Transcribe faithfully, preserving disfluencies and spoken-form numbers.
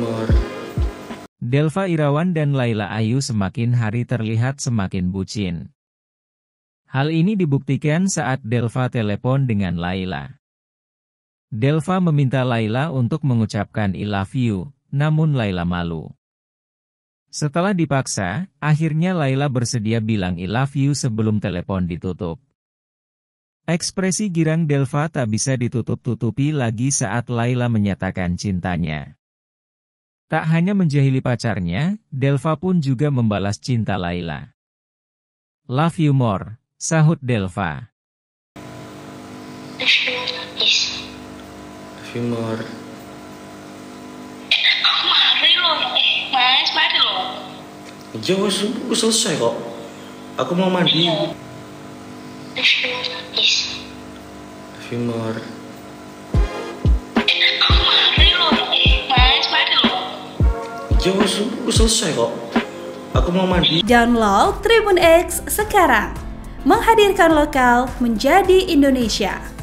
Timur. Delva Irawan dan Laila Ayu semakin hari terlihat semakin bucin. Hal ini dibuktikan saat Delva telepon dengan Laila. Delva meminta Laila untuk mengucapkan I love you, namun Laila malu. Setelah dipaksa, akhirnya Laila bersedia bilang I love you sebelum telepon ditutup. Ekspresi girang Delva tak bisa ditutup-tutupi lagi saat Laila menyatakan cintanya. Tak hanya menjahili pacarnya, Delva pun juga membalas cinta Laila. Love you more, sahut Delva. Love you more. Aku mari loh, Mas, mari loh. Ya, aku selesai kok. Aku mau mandi. Love you more. Aku mari loh, Mas, mari loh. Ya, aku selesai kok. Aku mau mandi. Download Tribun X sekarang. Menghadirkan lokal menjadi Indonesia.